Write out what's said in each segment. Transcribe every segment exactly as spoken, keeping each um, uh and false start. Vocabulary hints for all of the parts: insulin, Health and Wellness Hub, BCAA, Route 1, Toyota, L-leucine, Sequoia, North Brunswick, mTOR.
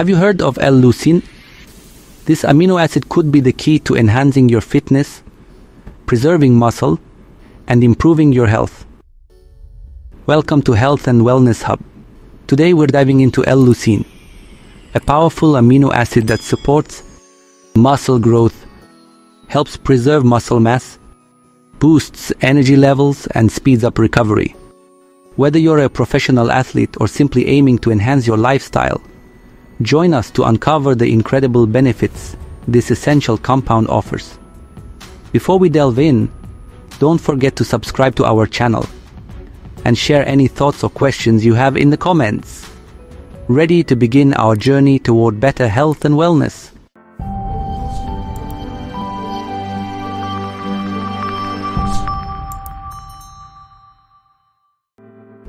Have you heard of L-leucine? This amino acid could be the key to enhancing your fitness, preserving muscle, and improving your health. Welcome to Health and Wellness Hub. Today we're diving into L-leucine, a powerful amino acid that supports muscle growth, helps preserve muscle mass, boosts energy levels, and speeds up recovery. Whether you're a professional athlete or simply aiming to enhance your lifestyle, join us to uncover the incredible benefits this essential compound offers. Before we delve in, don't forget to subscribe to our channel and share any thoughts or questions you have in the comments. Ready to begin our journey toward better health and wellness?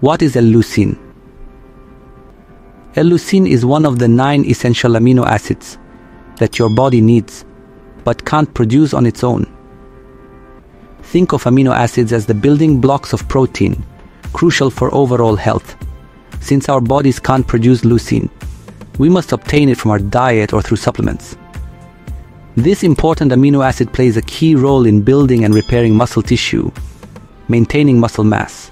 What is L-leucine? L-leucine is one of the nine essential amino acids that your body needs but can't produce on its own. Think of amino acids as the building blocks of protein, crucial for overall health. Since our bodies can't produce leucine, we must obtain it from our diet or through supplements. This important amino acid plays a key role in building and repairing muscle tissue, maintaining muscle mass,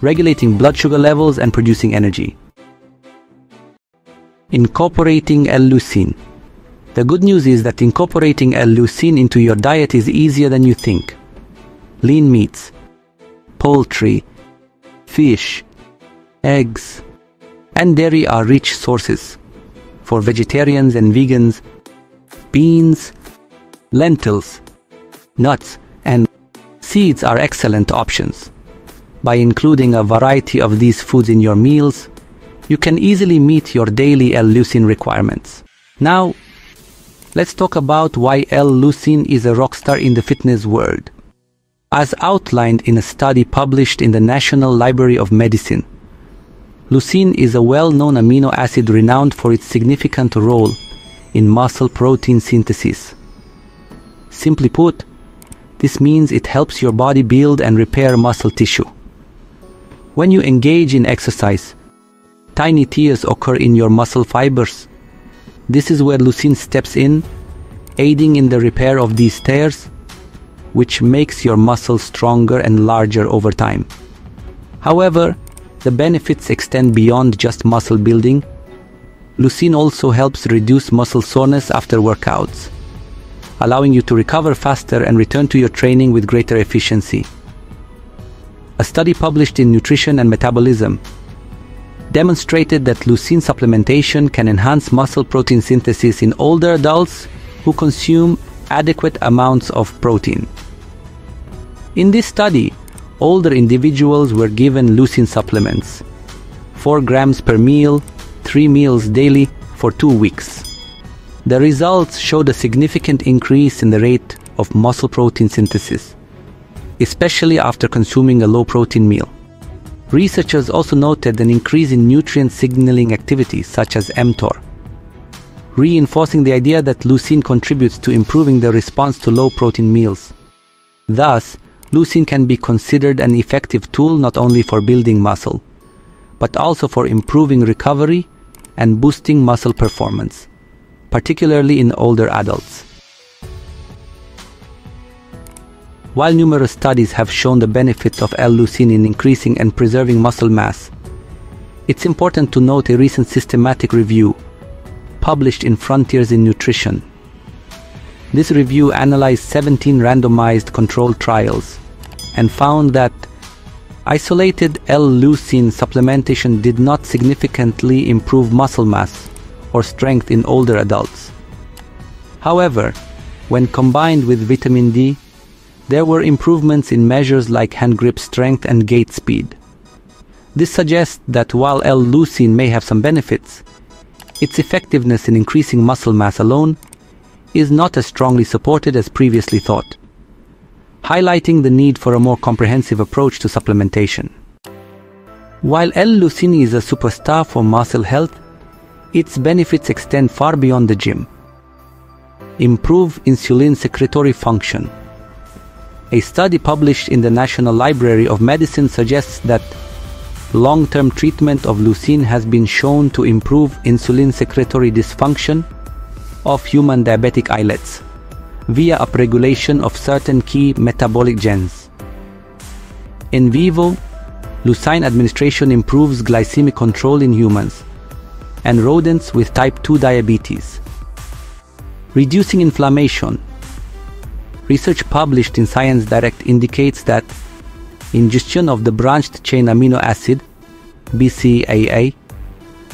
regulating blood sugar levels, and producing energy. Incorporating L-leucine. The good news is that incorporating L-leucine into your diet is easier than you think. Lean meats, poultry, fish, eggs, and dairy are rich sources. For vegetarians and vegans, beans, lentils, nuts, and seeds are excellent options. By including a variety of these foods in your meals, you can easily meet your daily L-leucine requirements. Now, let's talk about why L-leucine is a rockstar in the fitness world. As outlined in a study published in the National Library of Medicine, leucine is a well-known amino acid renowned for its significant role in muscle protein synthesis. Simply put, this means it helps your body build and repair muscle tissue. When you engage in exercise, tiny tears occur in your muscle fibers. This is where leucine steps in, aiding in the repair of these tears, which makes your muscles stronger and larger over time. However, the benefits extend beyond just muscle building. Leucine also helps reduce muscle soreness after workouts, allowing you to recover faster and return to your training with greater efficiency. A study published in Nutrition and Metabolism demonstrated that leucine supplementation can enhance muscle protein synthesis in older adults who consume adequate amounts of protein. In this study, older individuals were given leucine supplements, four grams per meal, three meals daily, for two weeks. The results showed a significant increase in the rate of muscle protein synthesis, especially after consuming a low-protein meal. Researchers also noted an increase in nutrient signaling activity such as mTOR, reinforcing the idea that leucine contributes to improving the response to low-protein meals. Thus, leucine can be considered an effective tool not only for building muscle, but also for improving recovery and boosting muscle performance, particularly in older adults. While numerous studies have shown the benefits of L-leucine in increasing and preserving muscle mass, it's important to note a recent systematic review published in Frontiers in Nutrition. This review analyzed seventeen randomized controlled trials and found that isolated L-leucine supplementation did not significantly improve muscle mass or strength in older adults. However, when combined with vitamin D, there were improvements in measures like hand grip strength and gait speed. This suggests that while L-leucine may have some benefits, its effectiveness in increasing muscle mass alone is not as strongly supported as previously thought, highlighting the need for a more comprehensive approach to supplementation. While L-leucine is a superstar for muscle health, its benefits extend far beyond the gym. Improve insulin secretory function. A study published in the National Library of Medicine suggests that Long-term treatment of leucine has been shown to improve insulin secretory dysfunction of human diabetic islets via upregulation of certain key metabolic genes. In vivo, leucine administration improves glycemic control in humans and rodents with type two diabetes. Reducing inflammation. Research published in Science Direct indicates that ingestion of the branched-chain amino acid, B C A A,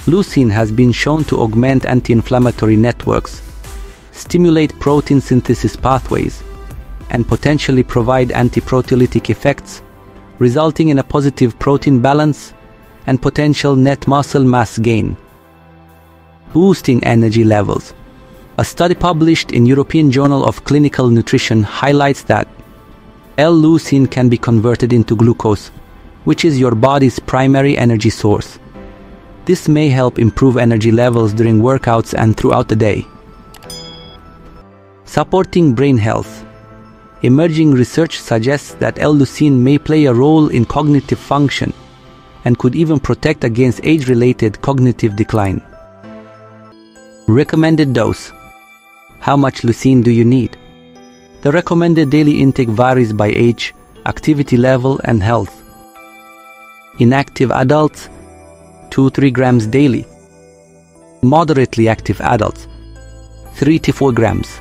leucine has been shown to augment anti-inflammatory networks, stimulate protein synthesis pathways, and potentially provide anti-proteolytic effects, resulting in a positive protein balance and potential net muscle mass gain. Boosting energy levels. A study published in European Journal of Clinical Nutrition highlights that L-leucine can be converted into glucose, which is your body's primary energy source. This may help improve energy levels during workouts and throughout the day. Supporting brain health. Emerging research suggests that L-leucine may play a role in cognitive function and could even protect against age-related cognitive decline. Recommended dose. How much leucine do you need? The recommended daily intake varies by age, activity level, and health. In active adults, two to three grams daily. Moderately active adults, three to four grams.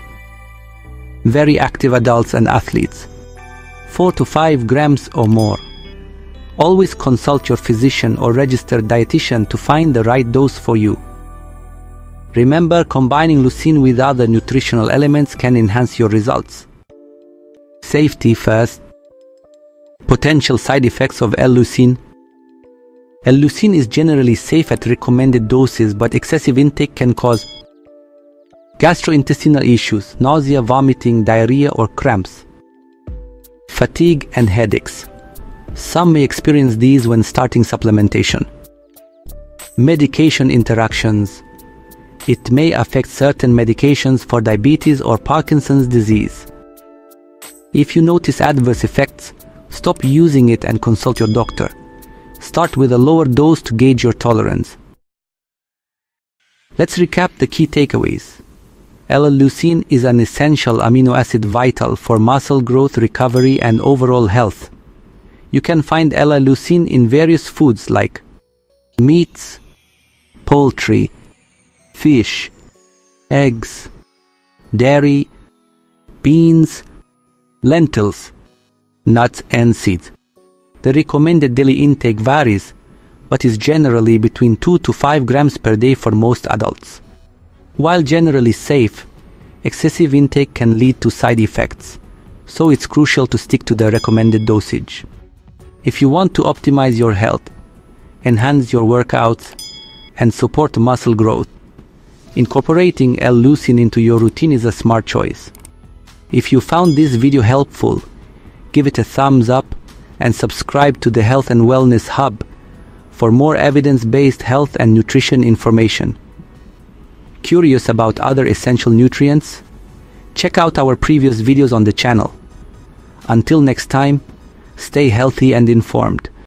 Very active adults and athletes, four to five grams or more. Always consult your physician or registered dietitian to find the right dose for you. Remember, combining leucine with other nutritional elements can enhance your results. Safety first. Potential side effects of L-leucine. L-leucine is generally safe at recommended doses, but excessive intake can cause gastrointestinal issues, nausea, vomiting, diarrhea, or cramps, fatigue, and headaches. Some may experience these when starting supplementation. Medication interactions. It may affect certain medications for diabetes or Parkinson's disease. If you notice adverse effects, stop using it and consult your doctor. Start with a lower dose to gauge your tolerance. Let's recap the key takeaways. L-leucine is an essential amino acid vital for muscle growth, recovery, and overall health. You can find L-leucine in various foods like meats, poultry, fish, eggs, dairy, beans, lentils, nuts, and seeds. The recommended daily intake varies, but is generally between two to five grams per day for most adults. While generally safe, excessive intake can lead to side effects, so it's crucial to stick to the recommended dosage. If you want to optimize your health, enhance your workouts, and support muscle growth, incorporating L-leucine into your routine is a smart choice. If you found this video helpful, give it a thumbs up and subscribe to the Health and Wellness Hub for more evidence-based health and nutrition information. Curious about other essential nutrients? Check out our previous videos on the channel. Until next time, stay healthy and informed.